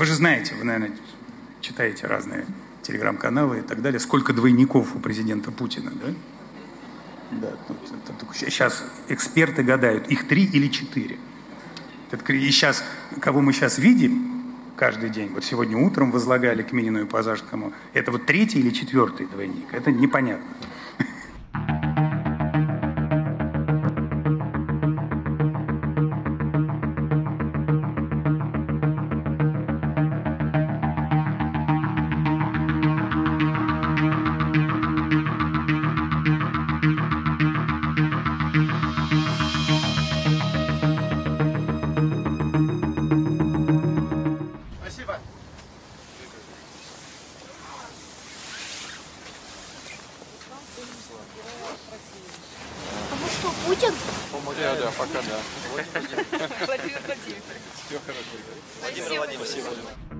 Вы же знаете, вы, наверное, читаете разные телеграм-каналы и так далее, сколько двойников у президента Путина, да? Да, сейчас эксперты гадают, их 3 или 4. И сейчас, кого мы сейчас видим каждый день, вот сегодня утром возлагали к Минину и Пожарскому, это вот 3-й или 4-й двойник, это непонятно. Путин? Да, да, пока да. Владимир Владимирович. Все хорошо. Владимир Владимирович.